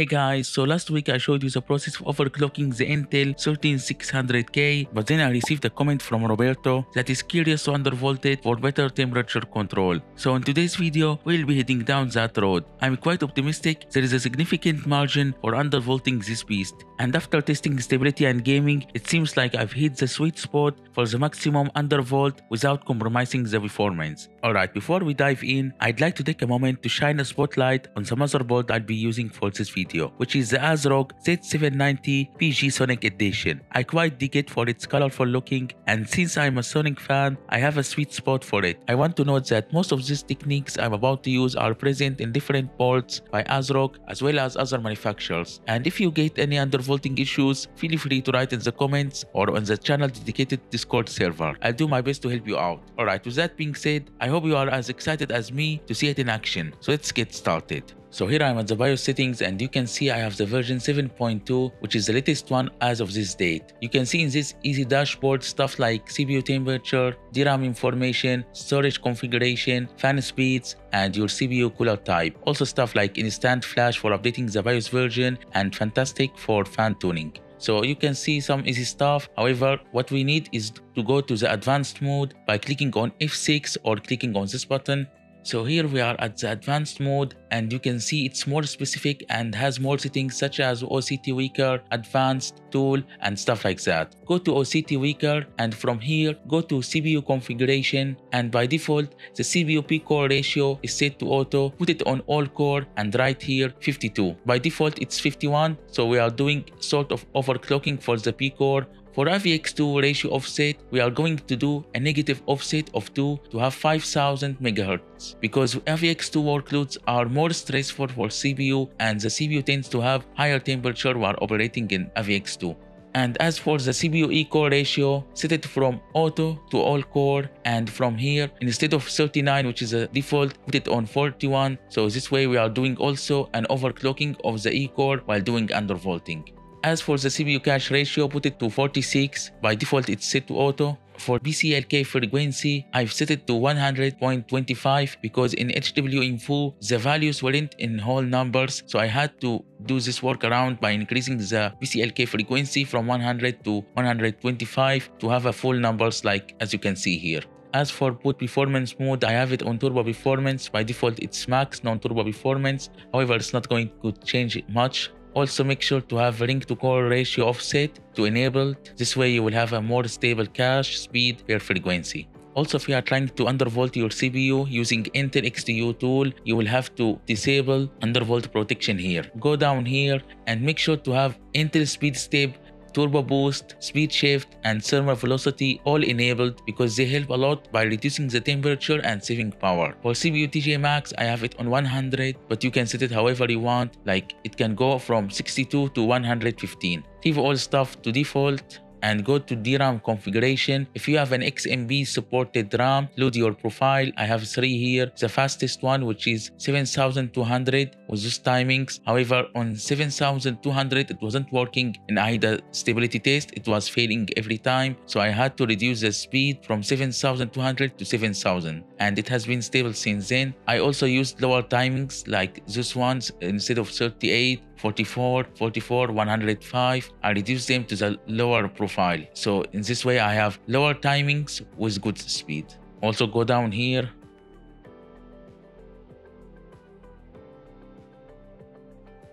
Hey guys, so last week I showed you the process of overclocking the Intel 13600K, but then I received a comment from Roberto that is curious to undervolt it for better temperature control. So in today's video, we'll be heading down that road. I'm quite optimistic there is a significant margin for undervolting this beast, and after testing stability and gaming, it seems like I've hit the sweet spot for the maximum undervolt without compromising the performance. Alright, before we dive in, I'd like to take a moment to shine a spotlight on the motherboard I'll be using for this video, which is the ASRock Z790 PG Sonic Edition. I quite dig it for its colorful looking, and since I'm a Sonic fan, I have a sweet spot for it. I want to note that most of these techniques I'm about to use are present in different boards by ASRock as well as other manufacturers, and if you get any undervolting issues, feel free to write in the comments or on the channel dedicated Discord server. I'll do my best to help you out. Alright, with that being said, I hope you are as excited as me to see it in action, so let's get started. So here I am at the BIOS settings, and you can see I have the version 7.2, which is the latest one as of this date. You can see in this easy dashboard stuff like CPU temperature, DRAM information, storage configuration, fan speeds, and your CPU cooler type. Also stuff like instant flash for updating the BIOS version and fantastic for fan tuning. So you can see some easy stuff. However, what we need is to go to the advanced mode by clicking on F6 or clicking on this button. So here we are at the advanced mode, and you can see it's more specific and has more settings such as OCCT weaker, advanced, tool, and stuff like that. Go to OCCT weaker, and from here go to CPU configuration, and by default the CPU P core ratio is set to auto. Put it on all core, and right here 52. By default it's 51, so we are doing sort of overclocking for the P core. For IVX2 ratio offset, we are going to do a negative offset of 2 to have 5000 MHz, because IVX2 workloads are more stressful for CPU, and the CPU tends to have higher temperature while operating in IVX2. And as for the CPU E-core ratio, set it from auto to all core, and from here instead of 39, which is a default, put it on 41. So this way we are doing also an overclocking of the E-core while doing undervolting. As for the CPU cache ratio, put it to 46, by default it's set to auto. For BCLK frequency, I've set it to 100.25, because in HW Info the values weren't in whole numbers, so I had to do this workaround by increasing the BCLK frequency from 100 to 125 to have a full numbers, like as you can see here. As for boot performance mode, I have it on turbo performance. By default it's max non-turbo performance, however it's not going to change much. Also make sure to have ring to core ratio offset to enabled, this way you will have a more stable cache speed per frequency. Also, if you are trying to undervolt your CPU using Intel XTU tool, you will have to disable undervolt protection here. Go down here and make sure to have Intel speed step, turbo boost, speed shift, and thermal velocity all enabled, because they help a lot by reducing the temperature and saving power. For CPU TJ Max, I have it on 100, but you can set it however you want, like it can go from 62 to 115. Leave all stuff to default and go to DRAM configuration. If you have an XMB supported RAM, load your profile. I have 3 here, the fastest one, which is 7200 with those timings. However, on 7200 it wasn't working in AIDA stability test, it was failing every time, so I had to reduce the speed from 7200 to 7000, and it has been stable since then. I also used lower timings like those ones. Instead of 38, 44, 44, 105, I reduce them to the lower profile. So in this way I have lower timings with good speed. Also go down here.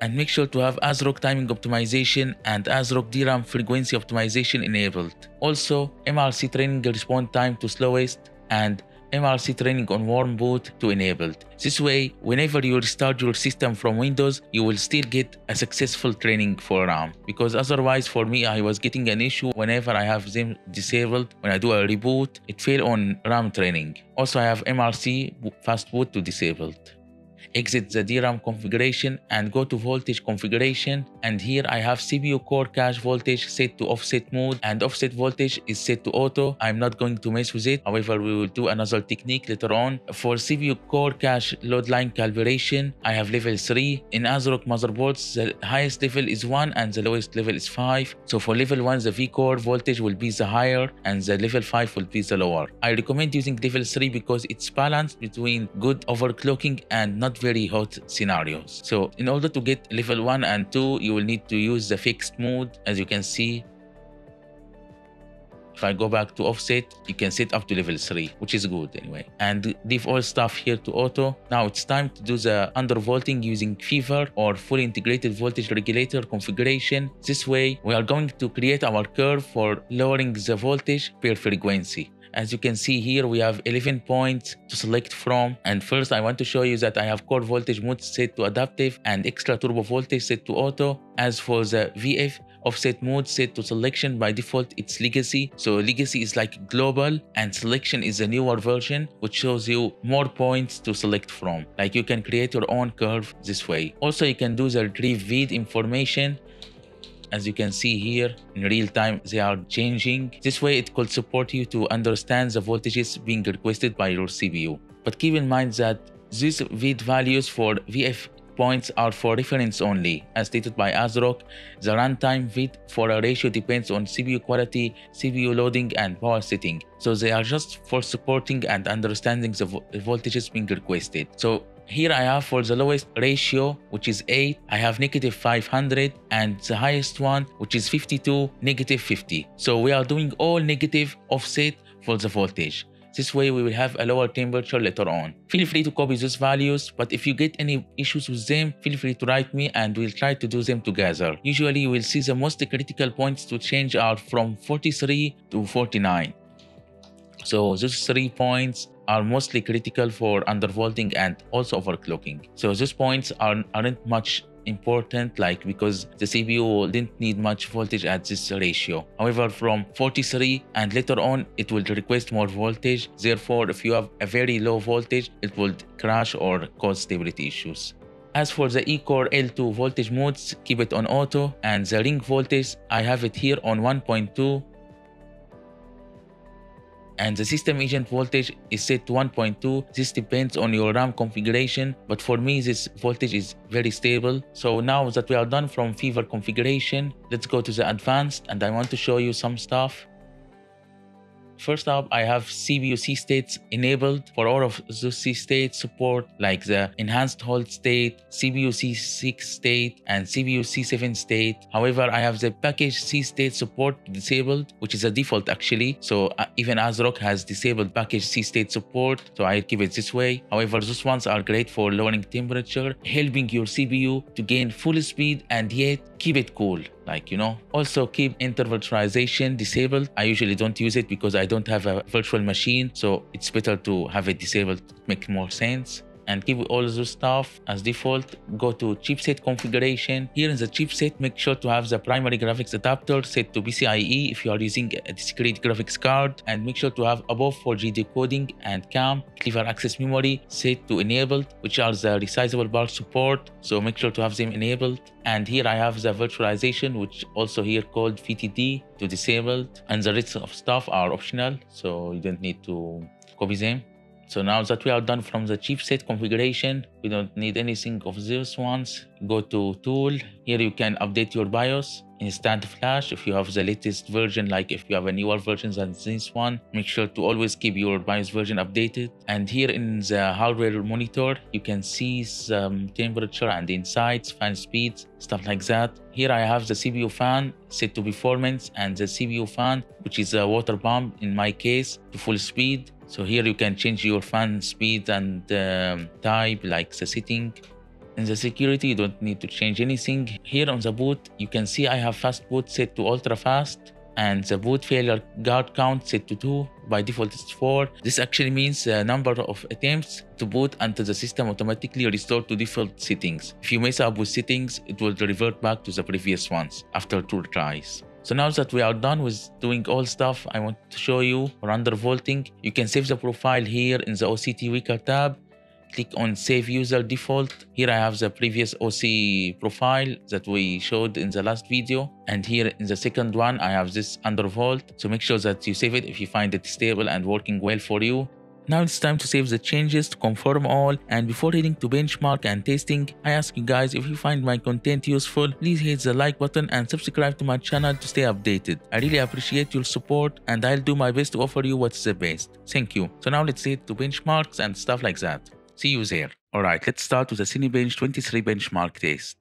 And make sure to have ASRock timing optimization and ASRock DRAM frequency optimization enabled. Also MRC training respond time to slowest and MRC training on warm boot to enabled. This way, whenever you restart your system from Windows, you will still get a successful training for RAM, because otherwise for me I was getting an issue whenever I have them disabled. When I do a reboot, it failed on RAM training. Also I have MRC fast boot to disabled. Exit the DRAM configuration and go to voltage configuration, and here I have CPU core cache voltage set to offset mode, and offset voltage is set to auto. I'm not going to mess with it, however we will do another technique later on. For CPU core cache load line calibration, I have level 3. In ASRock motherboards the highest level is 1 and the lowest level is 5, so for level 1 the V core voltage will be the higher and the level 5 will be the lower. I recommend using level 3 because it's balanced between good overclocking and not not very hot scenarios. So in order to get level 1 and 2, you will need to use the fixed mode. As you can see, if I go back to offset, you can set up to level 3, which is good anyway. And leave all stuff here to auto. Now it's time to do the undervolting using fever or fully integrated voltage regulator configuration. This way, we are going to create our curve for lowering the voltage per frequency. As you can see here, we have 11 points to select from. And first, I want to show you that I have core voltage mode set to adaptive and extra turbo voltage set to auto. As for the VF, offset mode set to selection. By default, it's legacy. So legacy is like global and selection is a newer version, which shows you more points to select from. Like you can create your own curve this way. Also, you can do the retrieve feed information. As you can see here, in real time, they are changing. This way, it could support you to understand the voltages being requested by your CPU. But keep in mind that these VID values for VF points are for reference only. As stated by ASRock, the runtime VID for a ratio depends on CPU quality, CPU loading, and power setting. So they are just for supporting and understanding the voltages being requested. So here I have for the lowest ratio, which is 8, I have -500, and the highest one, which is 52, -50. So we are doing all negative offset for the voltage. This way we will have a lower temperature later on. Feel free to copy those values, but if you get any issues with them, feel free to write me and we'll try to do them together. Usually you will see the most critical points to change are from 43 to 49. So those 3 points are mostly critical for undervolting and also overclocking. So those points aren't much important, like because the CPU didn't need much voltage at this ratio. However, from 43 and later on, it will request more voltage. Therefore, if you have a very low voltage, it will crash or cause stability issues. As for the E-Core L2 voltage modes, keep it on auto, and the ring voltage, I have it here on 1.2. And the system agent voltage is set to 1.2. This depends on your RAM configuration, but for me this voltage is very stable. So now that we are done from fever configuration, let's go to the advanced, and I want to show you some stuff. First up, I have CPU C states enabled. For all of the C states support, like the enhanced hold state, CPU C6 state, and CPU C7 state. However, I have the package C state support disabled, which is a default actually. So even ASRock has disabled package C state support, so I keep it this way. However, those ones are great for lowering temperature, helping your CPU to gain full speed and yet keep it cool. Like, you know, also keep interval virtualization disabled. I usually don't use it because I don't have a virtual machine, so it's better to have it disabled to make more sense. And keep all those stuff as default. Go to chipset configuration. Here in the chipset, make sure to have the primary graphics adapter set to PCIe if you are using a discrete graphics card, and make sure to have above 4G decoding and CAM clever access memory set to enabled, which are the resizable bar support, so make sure to have them enabled. And here I have the virtualization, which also here called VTD, to disabled, and the rest of stuff are optional, so you don't need to copy them. So now that we are done from the chipset configuration, we don't need anything of those ones. Go to tool. Here you can update your BIOS, instant flash if you have the latest version. Like if you have a newer version than this one, make sure to always keep your BIOS version updated. And here in the hardware monitor, you can see some temperature and insights, fan speeds, stuff like that. Here I have the CPU fan set to performance, and the CPU fan, which is a water pump in my case, to full speed. So here you can change your fan speed and type, like the setting. In the security, you don't need to change anything. Here on the boot, you can see I have fast boot set to ultra fast, and the boot failure guard count set to 2. By default, it's 4. This actually means the number of attempts to boot until the system automatically restored to default settings. If you mess up with settings, it will revert back to the previous ones after 2 tries. So now that we are done with doing all stuff, I want to show you for undervolting. You can save the profile here in the OCCT Weka tab. Click on Save User Default. Here I have the previous OC profile that we showed in the last video. And here in the second one, I have this undervolt. So make sure that you save it if you find it stable and working well for you. Now it's time to save the changes to confirm all, and before heading to benchmark and testing, I ask you guys, if you find my content useful, please hit the like button and subscribe to my channel to stay updated. I really appreciate your support, and I'll do my best to offer you what's the best. Thank you. So now let's head to benchmarks and stuff like that. See you there. Alright, let's start with the Cinebench 23 benchmark test.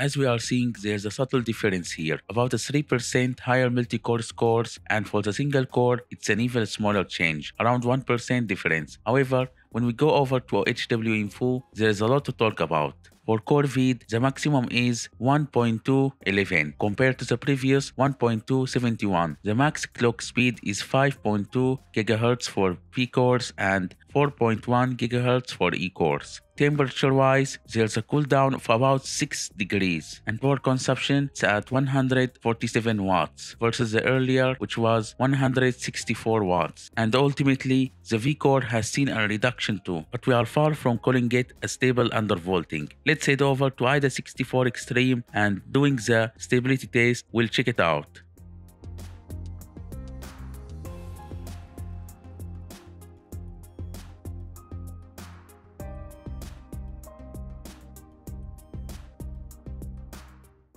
As we are seeing, there's a subtle difference here, about a 3% higher multi-core scores, and for the single core, it's an even smaller change, around 1% difference. However, when we go over to HW Info, there's a lot to talk about. For core vid, the maximum is 1.211 compared to the previous 1.271. The max clock speed is 5.2 GHz for P cores and 4.1 GHz for E cores. Temperature wise, there's a cooldown of about 6 degrees and power consumption is at 147 watts versus the earlier, which was 164 watts. And ultimately, the V core has seen a reduction too, but we are far from calling it a stable undervolting. Let's head over to AIDA64 Extreme and doing the stability test, we'll check it out.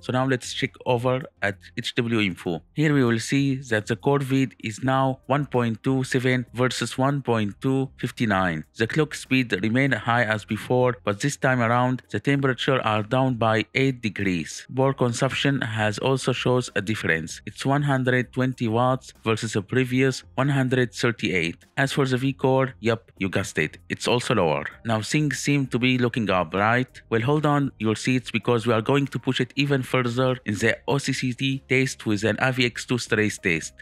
So now let's check over at HW Info. Here we will see that the core vid is now 1.27 versus 1.259. The clock speed remained high as before, but this time around the temperature are down by 8 degrees. Power consumption has also shows a difference. It's 120 watts versus the previous 138. As for the V core, yep, you guessed it, it's also lower. Now things seem to be looking up, right? Well, hold on your seats because we are going to push it even further in the OCCT test with an AVX2 stress test.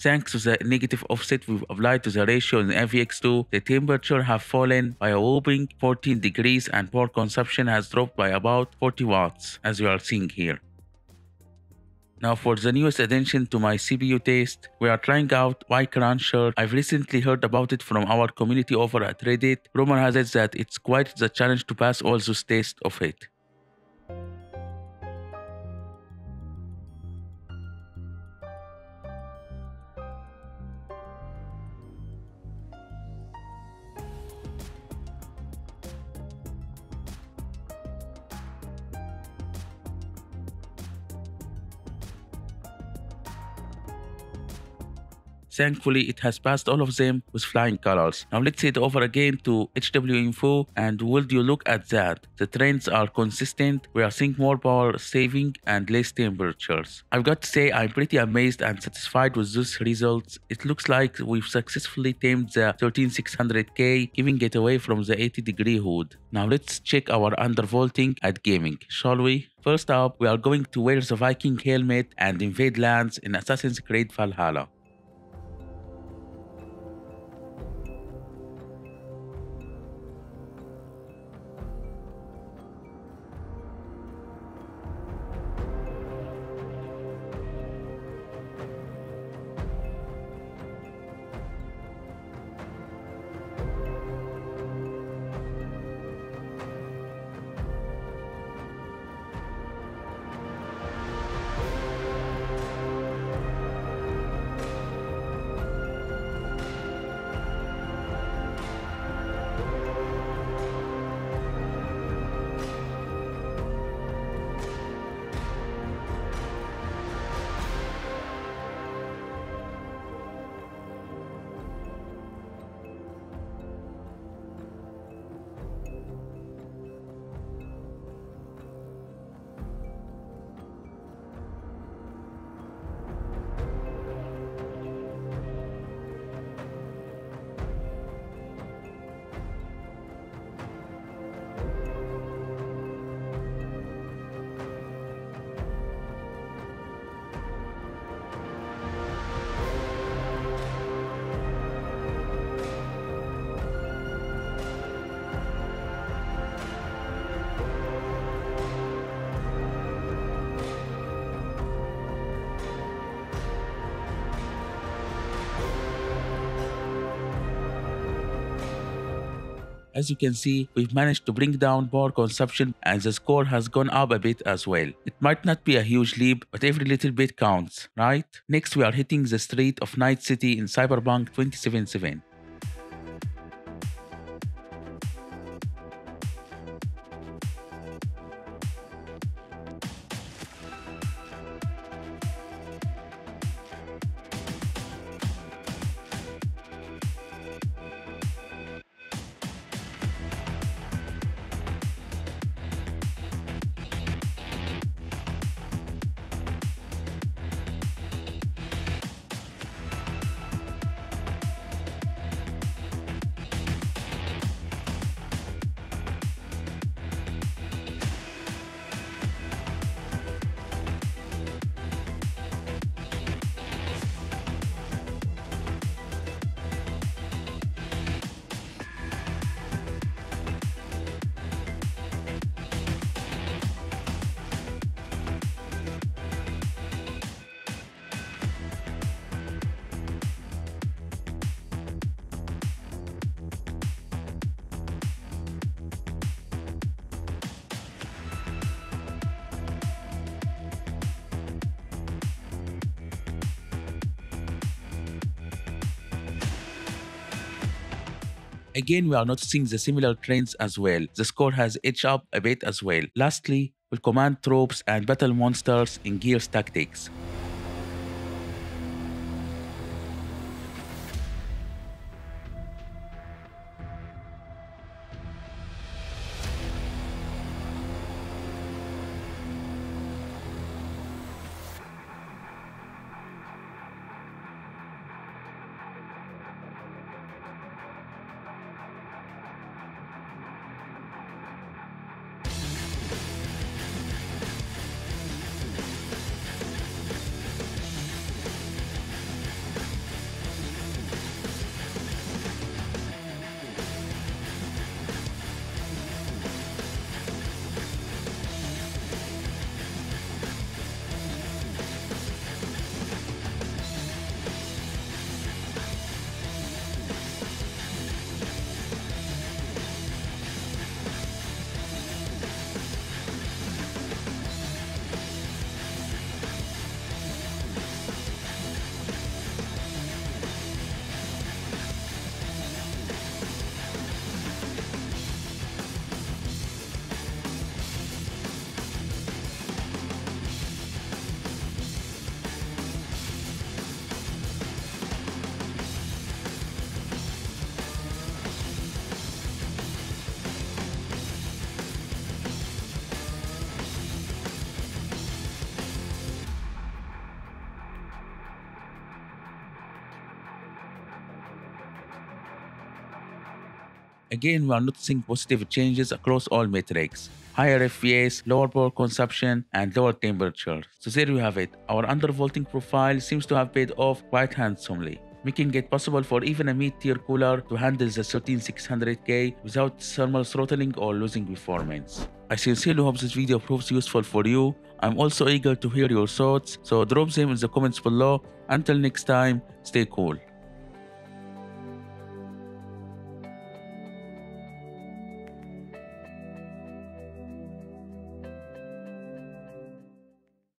Thanks to the negative offset we've applied to the ratio in AVX2, the temperature have fallen by a whopping 14 degrees and power consumption has dropped by about 40 watts as you are seeing here. Now for the newest addition to my CPU test, we are trying out Y-Cruncher. I've recently heard about it from our community over at Reddit. Rumor has it that it's quite the challenge to pass all those tests of it. Thankfully, it has passed all of them with flying colors. Now let's head over again to HW Info and would you look at that? The trends are consistent. We are seeing more power saving and less temperatures. I've got to say I'm pretty amazed and satisfied with those results. It looks like we've successfully tamed the 13600K, giving it away from the 80-degree hood. Now let's check our undervolting at gaming, shall we? First up, we are going to wear the Viking helmet and invade lands in Assassin's Creed Valhalla. As you can see, we've managed to bring down power consumption and the score has gone up a bit as well. It might not be a huge leap, but every little bit counts, right? Next, we are hitting the street of Night City in Cyberpunk 2077. Again, we are noticing the similar trends as well. The score has edged up a bit as well. Lastly, we'll command troops and battle monsters in Gears Tactics. Again, we are noticing positive changes across all metrics. Higher FPS, lower power consumption, and lower temperature. So there you have it. Our undervolting profile seems to have paid off quite handsomely, making it possible for even a mid-tier cooler to handle the 13600K without thermal throttling or losing performance. I sincerely hope this video proves useful for you. I'm also eager to hear your thoughts, so drop them in the comments below. Until next time, stay cool.